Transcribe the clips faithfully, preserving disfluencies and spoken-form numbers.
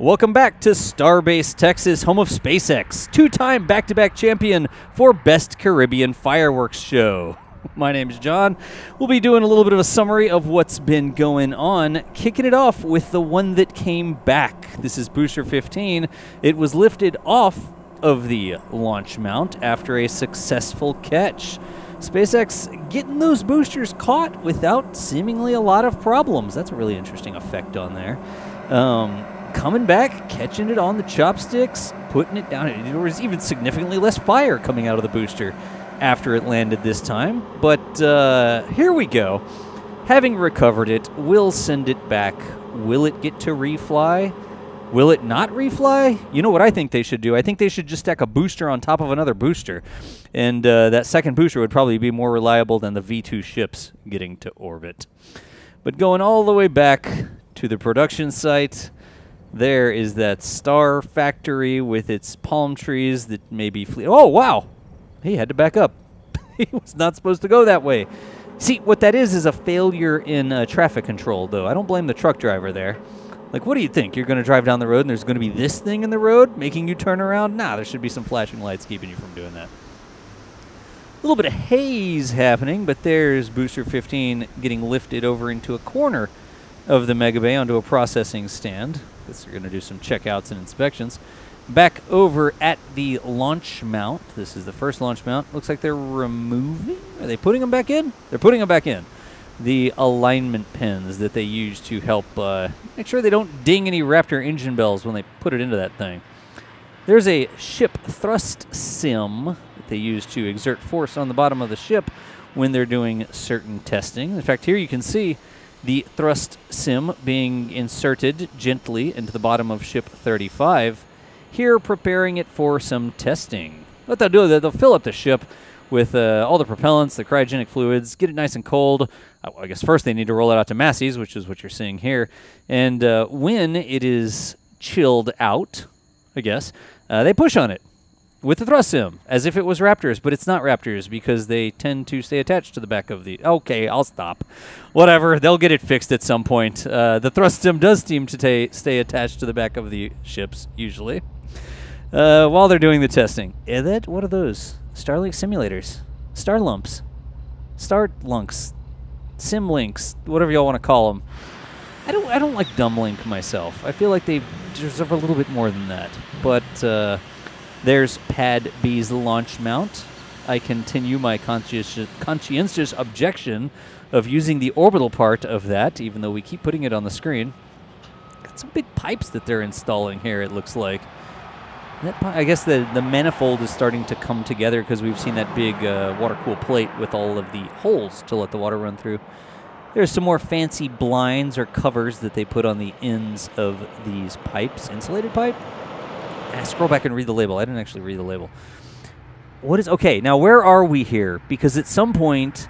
Welcome back to Starbase, Texas, home of SpaceX, two-time back-to-back champion for Best Caribbean Fireworks Show. My name's John. We'll be doing a little bit of a summary of what's been going on, kicking it off with the one that came back. This is Booster fifteen. It was lifted off of the launch mount after a successful catch. SpaceX getting those boosters caught without seemingly a lot of problems. That's a really interesting effect on there. Um, Coming back, catching it on the chopsticks, putting it down. There was even significantly less fire coming out of the booster after it landed this time. But uh, here we go. Having recovered it, we'll send it back. Will it get to refly? Will it not refly? You know what I think they should do? I think they should just stack a booster on top of another booster. And uh, that second booster would probably be more reliable than the V two ships getting to orbit. But going all the way back to the production site, there is that star factory with its palm trees that maybe flee. Oh, wow. He had to back up. He was not supposed to go that way. See, what that is is a failure in uh, traffic control, though. I don't blame the truck driver there. Like, what do you think? You're going to drive down the road and there's going to be this thing in the road making you turn around? Nah, there should be some flashing lights keeping you from doing that. A little bit of haze happening, but there's Booster fifteen getting lifted over into a corner of the mega bay onto a processing stand. They're going to do some checkouts and inspections. Back over at the launch mount. This is the first launch mount. Looks like they're removing. Are they putting them back in? They're putting them back in. The alignment pins that they use to help uh, make sure they don't ding any Raptor engine bells when they put it into that thing. There's a ship thrust sim that they use to exert force on the bottom of the ship when they're doing certain testing. In fact, here you can see the thrust sim being inserted gently into the bottom of ship thirty-five, here preparing it for some testing. What they'll do is they'll fill up the ship with uh, all the propellants, the cryogenic fluids, get it nice and cold. I guess first they need to roll it out to Massey's, which is what you're seeing here. And uh, when it is chilled out, I guess, uh, they push on it with the thrust sim as if it was Raptors, but it's not Raptors because they tend to stay attached to the back of the... Okay, I'll stop. Whatever, they'll get it fixed at some point. Uh, the thrust sim does seem to stay attached to the back of the ships, usually, uh, while they're doing the testing. Is that, what are those? Starlink simulators. Star lumps. Star lunks. Sim links. Whatever y'all want to call them. I don't, I don't like dumb link myself. I feel like they deserve a little bit more than that. But... Uh, There's Pad B's launch mount. I continue my conscientious, conscientious objection of using the orbital part of that, even though we keep putting it on the screen. Got some big pipes that they're installing here, it looks like. That, I guess the, the manifold is starting to come together because we've seen that big uh, water-cooled plate with all of the holes to let the water run through. There's some more fancy blinds or covers that they put on the ends of these pipes. Insulated pipe? Scroll back and read the label. I didn't actually read the label. What is... Okay, now where are we here? Because at some point,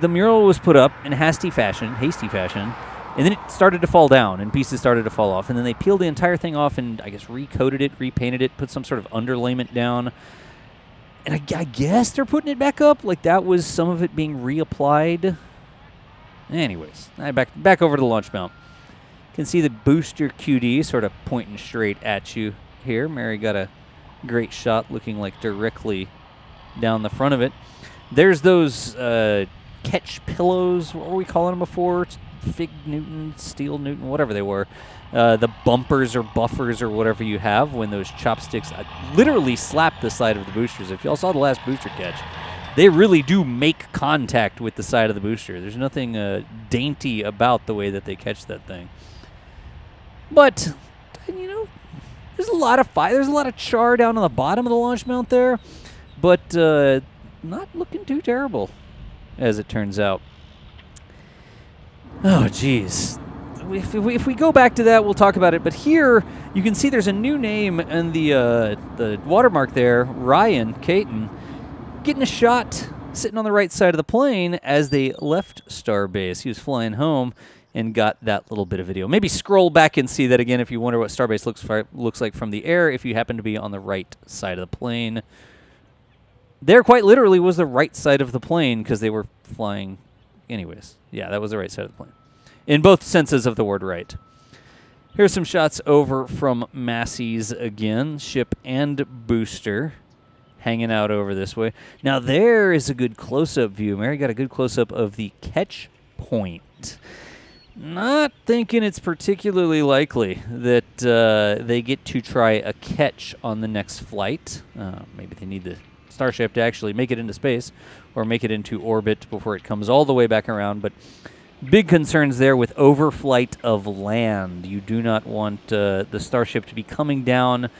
the mural was put up in hasty fashion, hasty fashion, and then it started to fall down, and pieces started to fall off, and then they peeled the entire thing off and, I guess, recoated it, repainted it, put some sort of underlayment down, and I, I guess they're putting it back up? Like, that was some of it being reapplied? Anyways, I back, back over to the launch mount. You can see the booster Q D sort of pointing straight at you. Here, Mary got a great shot looking like directly down the front of it. There's those uh, catch pillows, what were we calling them before? Fig Newton, Steel Newton, whatever they were. Uh, the bumpers or buffers or whatever you have when those chopsticks uh, literally slap the side of the boosters. If y'all saw the last booster catch, they really do make contact with the side of the booster. There's nothing uh, dainty about the way that they catch that thing. But, you know, there's a lot of fire. There's a lot of char down on the bottom of the launch mount there, but uh, not looking too terrible, as it turns out. Oh, geez. If, if, we, if we go back to that, we'll talk about it. But here, you can see there's a new name and the uh, the watermark there, Ryan Caton, getting a shot sitting on the right side of the plane as they left Starbase. He was flying home and got that little bit of video. Maybe scroll back and see that again if you wonder what Starbase looks for, looks like from the air, if you happen to be on the right side of the plane. There quite literally was the right side of the plane because they were flying anyways. Yeah, that was the right side of the plane. In both senses of the word right. Here's some shots over from Massey's again, ship and booster hanging out over this way. Now there is a good close-up view. Mary got a good close-up of the catch point. Not thinking it's particularly likely that uh, they get to try a catch on the next flight. Uh, maybe they need the Starship to actually make it into space or make it into orbit before it comes all the way back around. But big concerns there with overflight of land. You do not want uh, the Starship to be coming down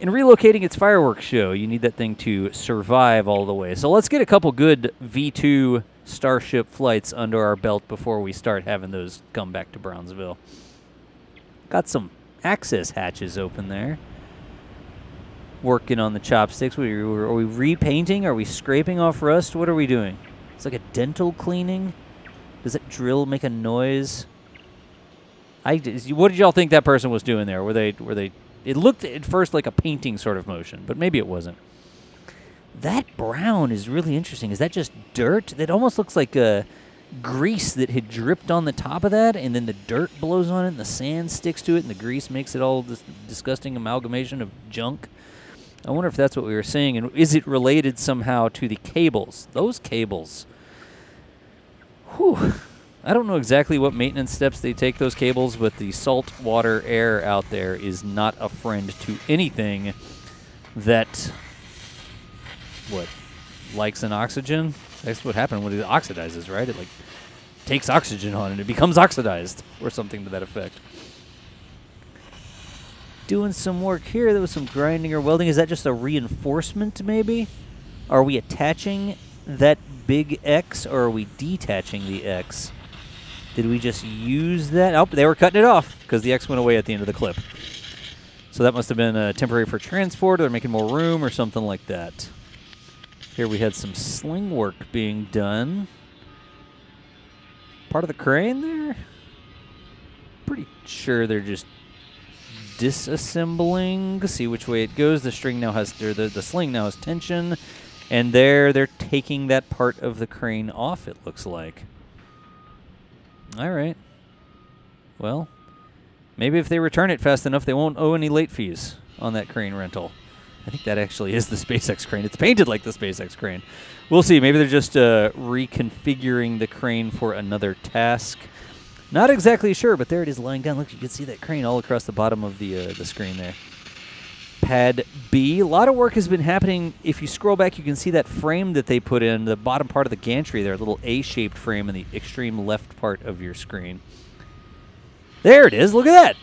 and relocating its fireworks show. You need that thing to survive all the way. So let's get a couple good V two Starship flights under our belt before we start having those come back to Brownsville. Got some access hatches open there. Working on the chopsticks. We, are we repainting? Are we scraping off rust? What are we doing? It's like a dental cleaning. Does that drill make a noise? I, what did y'all think that person was doing there? Were they, were they, it looked at first like a painting sort of motion, but maybe it wasn't. That brown is really interesting. Is that just dirt? That almost looks like a grease that had dripped on the top of that, and then the dirt blows on it, and the sand sticks to it, and the grease makes it all this disgusting amalgamation of junk. I wonder if that's what we were seeing, and is it related somehow to the cables? Those cables. Whew. I don't know exactly what maintenance steps they take those cables, but the salt water air out there is not a friend to anything that, what, likes an oxygen? That's what happened when it oxidizes, right? It like takes oxygen on and it becomes oxidized or something to that effect. Doing some work here. There was some grinding or welding. Is that just a reinforcement, maybe? Are we attaching that big X, or are we detaching the X? Did we just use that? Oh, they were cutting it off because the X went away at the end of the clip. So that must have been uh, temporary for transport, or making more room or something like that. Here we had some sling work being done. Part of the crane there? Pretty sure they're just disassembling. See which way it goes. The string now has, or the, the sling now has tension, and there they're taking that part of the crane off, it looks like. All right. Well, maybe if they return it fast enough, they won't owe any late fees on that crane rental. I think that actually is the SpaceX crane. It's painted like the SpaceX crane. We'll see. Maybe they're just uh, reconfiguring the crane for another task. Not exactly sure, but there it is lying down. Look, you can see that crane all across the bottom of the, uh, the screen there. Pad B. A lot of work has been happening. If you scroll back, you can see that frame that they put in, the bottom part of the gantry there, a little A-shaped frame in the extreme left part of your screen. There it is. Look at that.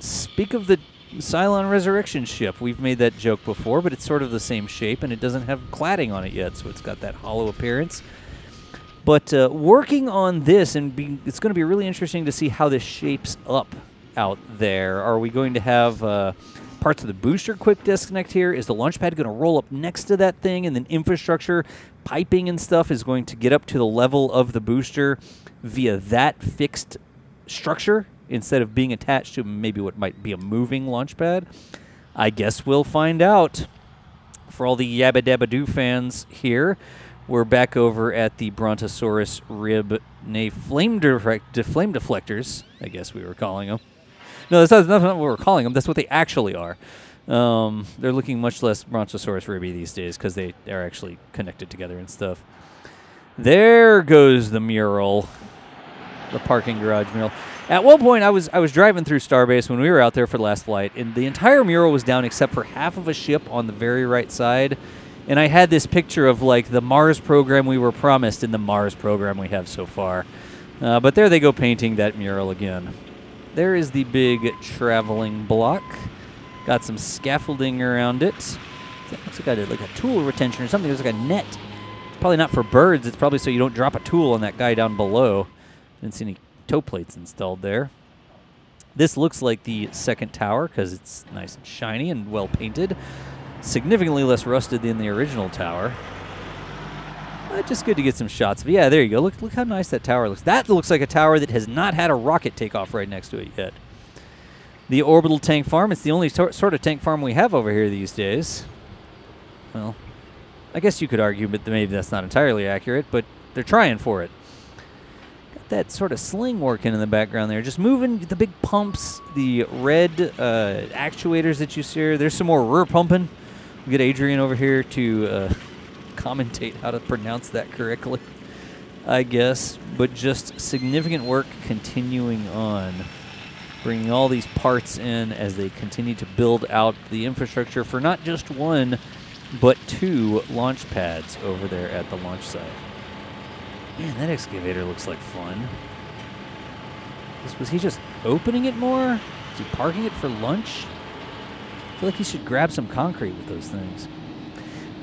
Speak of the Cylon Resurrection ship. We've made that joke before, but it's sort of the same shape, and it doesn't have cladding on it yet, so it's got that hollow appearance. But uh, working on this, and be, it's going to be really interesting to see how this shapes up out there. Are we going to have uh, parts of the booster quick disconnect here? Is the launch pad going to roll up next to that thing, and then infrastructure, piping and stuff is going to get up to the level of the booster via that fixed structure instead of being attached to maybe what might be a moving launch pad? I guess we'll find out. For all the Yabba Dabba Doo fans here, we're back over at the Brontosaurus rib, nay, flame, direct, flame deflectors, I guess we were calling them. No, that's not, that's not what we're calling them. That's what they actually are. Um, they're looking much less Brontosaurus ribby these days because they are actually connected together and stuff. There goes the mural, the parking garage mural. At one point, I was I was driving through Starbase when we were out there for the last flight, and the entire mural was down except for half of a ship on the very right side. And I had this picture of, like, the Mars program we were promised and the Mars program we have so far. Uh, but there they go painting that mural again. There is the big traveling block. Got some scaffolding around it. That looks like I did, like, a tool retention or something. There's like a net. It's probably not for birds. It's probably so you don't drop a tool on that guy down below. Didn't see any toe plates installed there. This looks like the second tower because it's nice and shiny and well painted. Significantly less rusted than the original tower. Uh, just good to get some shots. But yeah, there you go. Look, look how nice that tower looks. That looks like a tower that has not had a rocket take off right next to it yet. The orbital tank farm. It's the only sort of tank farm we have over here these days. Well, I guess you could argue, but maybe that's not entirely accurate. But they're trying for it. Got that sort of sling working in the background there. Just moving the big pumps, the red uh, actuators that you see here. There's some more rear pumping. We get Adrian over here to uh, commentate how to pronounce that correctly, I guess. But just significant work continuing on, bringing all these parts in as they continue to build out the infrastructure for not just one, but two launch pads over there at the launch site. Man, that excavator looks like fun. Was, was he just opening it more? Is he parking it for lunch? I feel like he should grab some concrete with those things.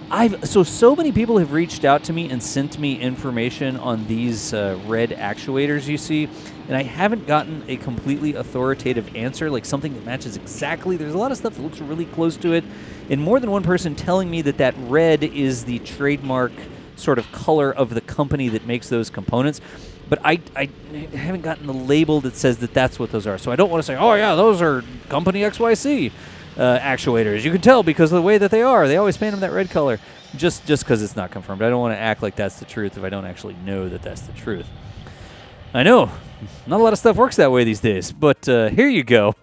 I've so so many people have reached out to me and sent me information on these uh, red actuators you see, and I haven't gotten a completely authoritative answer, like something that matches exactly. There's a lot of stuff that looks really close to it, and more than one person telling me that that red is the trademark sort of color of the company that makes those components. But I, I haven't gotten the label that says that that's what those are. So I don't want to say, oh yeah, those are company X Y Z uh, actuators. You can tell because of the way that they are. They always paint them that red color. Just just because it's not confirmed. I don't want to act like that's the truth if I don't actually know that that's the truth. I know, not a lot of stuff works that way these days, but uh, here you go.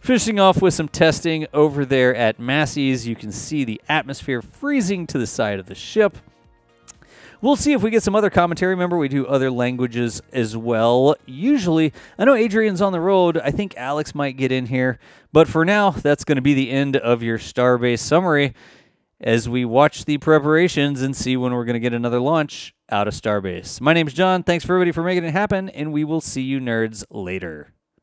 Finishing off with some testing over there at Massey's. You can see the atmosphere freezing to the side of the ship. We'll see if we get some other commentary. Remember, we do other languages as well. Usually, I know Adrian's on the road. I think Alex might get in here. But for now, that's going to be the end of your Starbase summary as we watch the preparations and see when we're going to get another launch out of Starbase. My name's John. Thanks for everybody for making it happen, and we will see you nerds later.